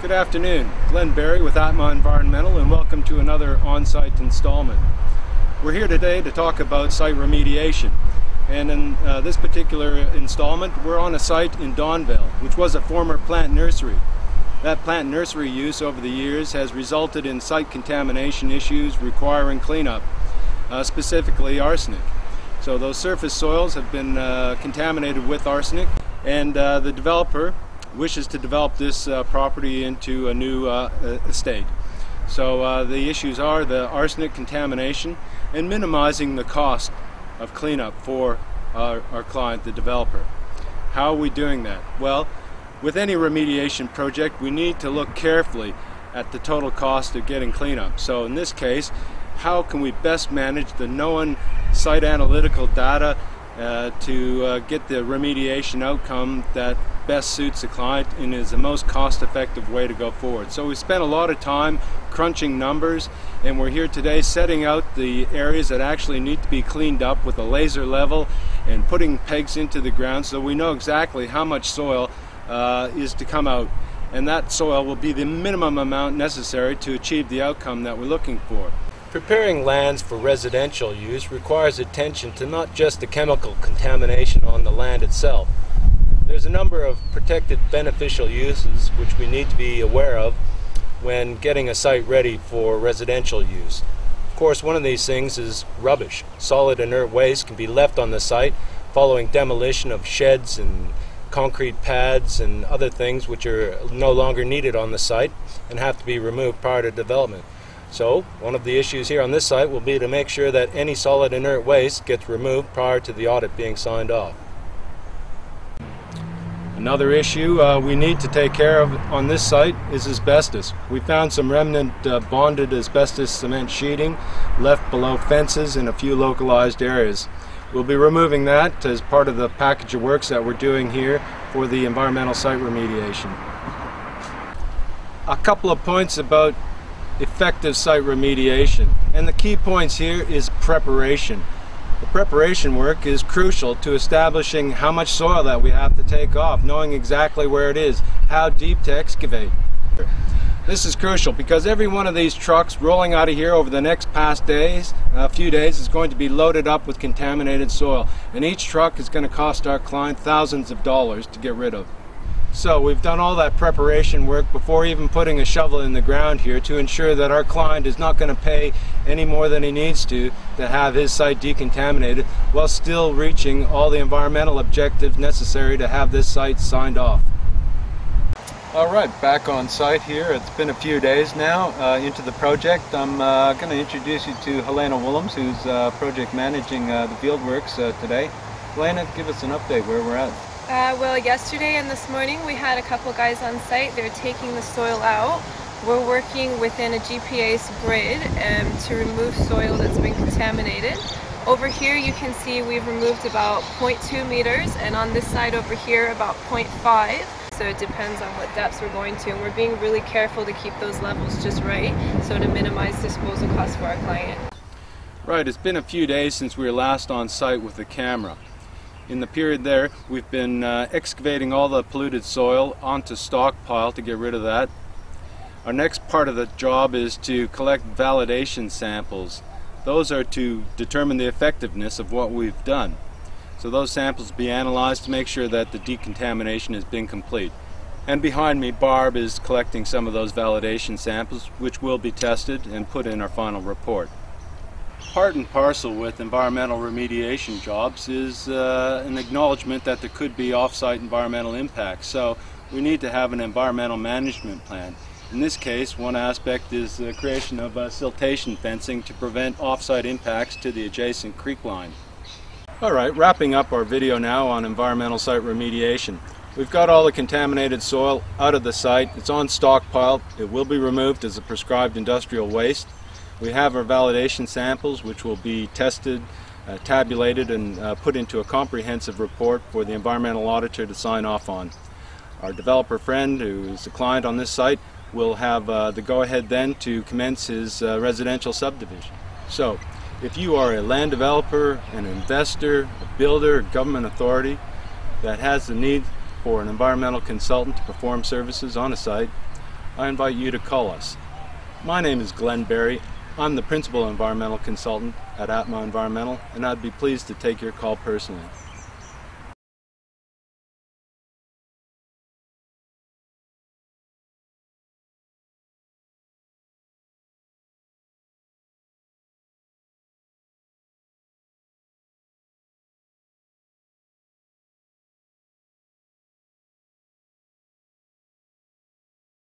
Good afternoon, Glenn Berry with Atma Environmental, and welcome to another on-site installment. We're here today to talk about site remediation, and in this particular installment we're on a site in Donvale, which was a former plant nursery. That plant nursery use over the years has resulted in site contamination issues requiring cleanup, specifically arsenic. So those surface soils have been contaminated with arsenic, and the developer wishes to develop this property into a new estate. So the issues are the arsenic contamination and minimizing the cost of cleanup for our client, the developer. How are we doing that? Well, with any remediation project, we need to look carefully at the total cost of getting cleanup. So in this case, how can we best manage the known site analytical data to get the remediation outcome that best suits the client and is the most cost-effective way to go forward. So we spent a lot of time crunching numbers, and we're here today setting out the areas that actually need to be cleaned up with a laser level and putting pegs into the ground so we know exactly how much soil is to come out, and that soil will be the minimum amount necessary to achieve the outcome that we're looking for. Preparing lands for residential use requires attention to not just the chemical contamination on the land itself. There's a number of protected beneficial uses which we need to be aware of when getting a site ready for residential use. Of course, one of these things is rubbish. Solid inert waste can be left on the site following demolition of sheds and concrete pads and other things which are no longer needed on the site and have to be removed prior to development. So one of the issues here on this site will be to make sure that any solid inert waste gets removed prior to the audit being signed off. Another issue we need to take care of on this site is asbestos. We found some remnant bonded asbestos cement sheeting left below fences in a few localized areas. We'll be removing that as part of the package of works that we're doing here for the environmental site remediation. A couple of points about effective site remediation, and the key points here is preparation. The preparation work is crucial to establishing how much soil that we have to take off, knowing exactly where it is, how deep to excavate. This is crucial because every one of these trucks rolling out of here over the next few days is going to be loaded up with contaminated soil, and each truck is going to cost our client thousands of dollars to get rid of. So we've done all that preparation work before even putting a shovel in the ground here to ensure that our client is not going to pay any more than he needs to have his site decontaminated while still reaching all the environmental objectives necessary to have this site signed off. Alright, back on site here. It's been a few days now into the project. I'm going to introduce you to Helena Willems, who's project managing the fieldworks today. Helena, give us an update where we're at. Well, yesterday and this morning we had a couple guys on site. They're taking the soil out. We're working within a GPA's grid to remove soil that's been contaminated. Over here you can see we've removed about 0.2 meters, and on this side over here about 0.5. So it depends on what depths we're going to, and we're being really careful to keep those levels just right so to minimize disposal costs for our client. Right, it's been a few days since we were last on site with the camera. In the period there, we've been excavating all the polluted soil onto stockpile to get rid of that. Our next part of the job is to collect validation samples. Those are to determine the effectiveness of what we've done. So those samples will be analyzed to make sure that the decontamination has been complete. And behind me, Barb is collecting some of those validation samples, which will be tested and put in our final report. Part and parcel with environmental remediation jobs is an acknowledgement that there could be off-site environmental impacts. So we need to have an environmental management plan. In this case, one aspect is the creation of siltation fencing to prevent off-site impacts to the adjacent creek line. All right, wrapping up our video now on environmental site remediation. We've got all the contaminated soil out of the site. It's on stockpile. It will be removed as a prescribed industrial waste. We have our validation samples which will be tested, tabulated, and put into a comprehensive report for the environmental auditor to sign off on. Our developer friend, who is the client on this site, will have the go-ahead then to commence his residential subdivision. So, if you are a land developer, an investor, a builder, a government authority that has the need for an environmental consultant to perform services on a site, I invite you to call us. My name is Glenn Berry. I'm the Principal Environmental Consultant at Atma Environmental, and I'd be pleased to take your call personally.